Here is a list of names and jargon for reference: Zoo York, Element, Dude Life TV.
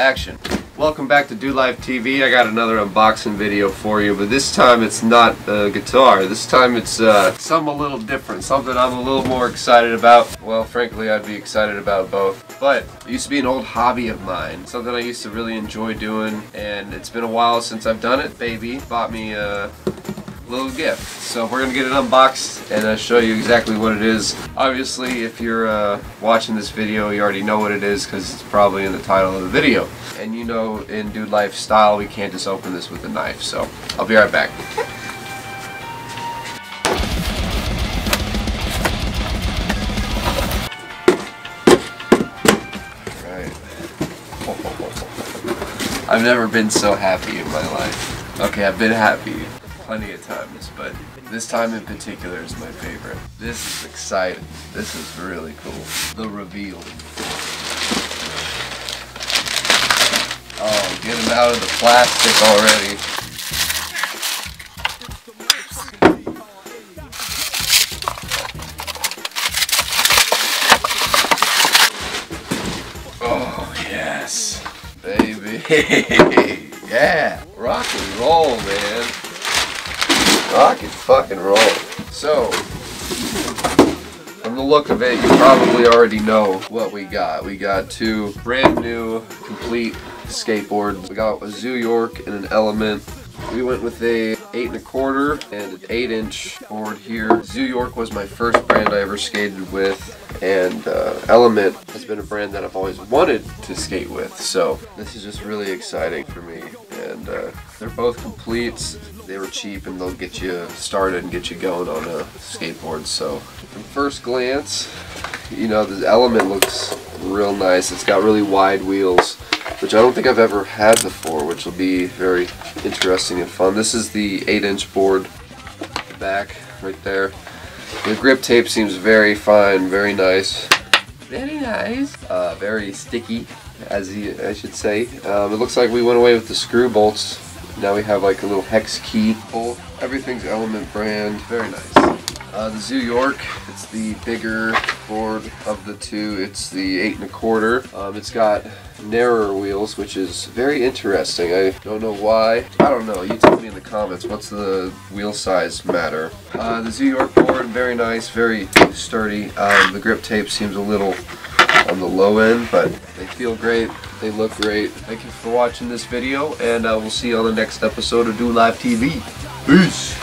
action. Welcome back to Dude Life TV. I got another unboxing video for you, but this time it's not a guitar. This time it's something a little different, something I'm a little more excited about. Well, frankly, I'd be excited about both, but it used to be an old hobby of mine, something I used to really enjoy doing, and it's been a while since I've done it. Baby bought me a little gift, so we're gonna get it unboxed and I'll show you exactly what it is. Obviously, if you're watching this video, you already know what it is because it's probably in the title of the video, and you know, in Dude Life style, we can't just open this with a knife, so I'll be right back. All right. I've never been so happy in my life. Okay, I've been happy plenty of times, but this time in particular is my favorite. This is exciting. This is really cool. The reveal. Oh, get him out of the plastic already. Oh, yes. Baby. Yeah. Rock and roll, man. Rock and fucking roll. So, from the look of it, you probably already know what we got. We got two brand new, complete skateboards. We got a Zoo York and an Element. We went with a 8 1/4 and an 8-inch board here. Zoo York was my first brand I ever skated with, and Element has been a brand that I've always wanted to skate with, so this is just really exciting for me. And they're both completes. They were cheap and they'll get you started and get you going on a skateboard. So from first glance, you know, the Element looks real nice. It's got really wide wheels, which I don't think I've ever had before, which will be very interesting and fun. This is the 8-inch board, the back right there. The grip tape seems very fine, very nice. Very nice. Very sticky, I should say. It looks like we went away with the screw bolts. Now we have like a little hex key bolt. Everything's Element brand. Very nice. The Zoo York, it's the bigger board of the two. It's the 8 1/4. It's got narrower wheels, which is very interesting. I don't know why. I don't know. You tell me in the comments. What's the wheel size matter? The Zoo York board, very nice, very sturdy. The grip tape seems a little on the low end, but they feel great. They look great. Thank you for watching this video, and I will see you on the next episode of Dude Life TV. Peace!